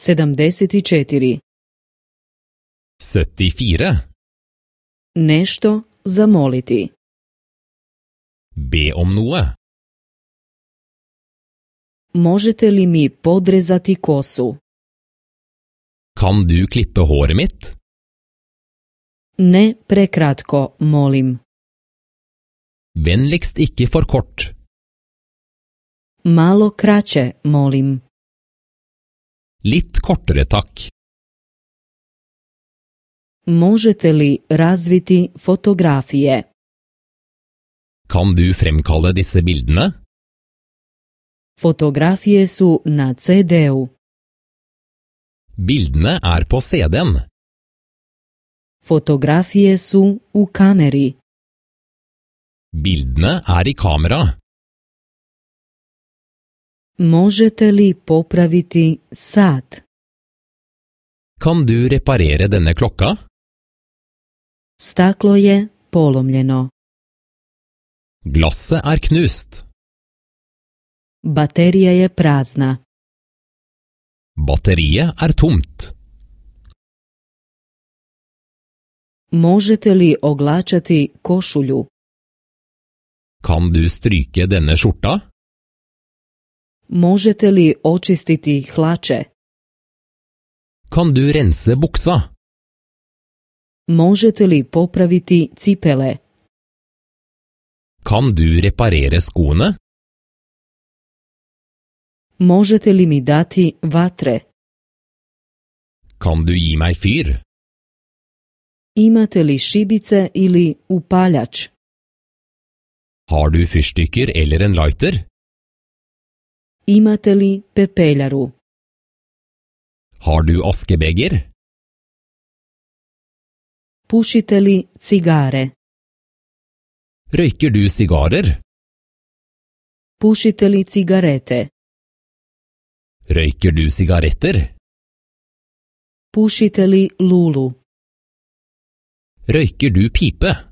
74. 74. Nešto zamoliti. Be om noe. Možete li mi podrezati kosu? Kan du klippe håret mitt? Ne prekratko, molim. Vennligst ikke for kort. Malo kraće, molim. Litt kortere, takk. Možete li razviti fotografije? Kan du fremkalle disse bildene? Fotografije su na CD-u. Bildene er på CD-en. Fotografije su u kameri. Bildene er i kamera. Možete li popraviti sat? Kan du reparere denne klokka? Staklo je polomljeno. Glasset er knust. Baterija je prazna. Batteriet er tomt. Možete li oglačati košulju? Kan du stryke denne skjorta? Možete li očistiti hlače? Kan du rense buksa? Možete li popraviti cipele? Kan du reparere skoene? Možete li mi dati vatre? Kan du gi meg fyr? Imate li šibice ili upaljač? Har du fyrstykker eller en lighter? Imate li pepeljaru? Har du askebeger? Pušite li cigare? Røyker du sigarer? Pušite li cigarete? Røyker du sigaretter? Pušite li lulu? Røyker du pipe?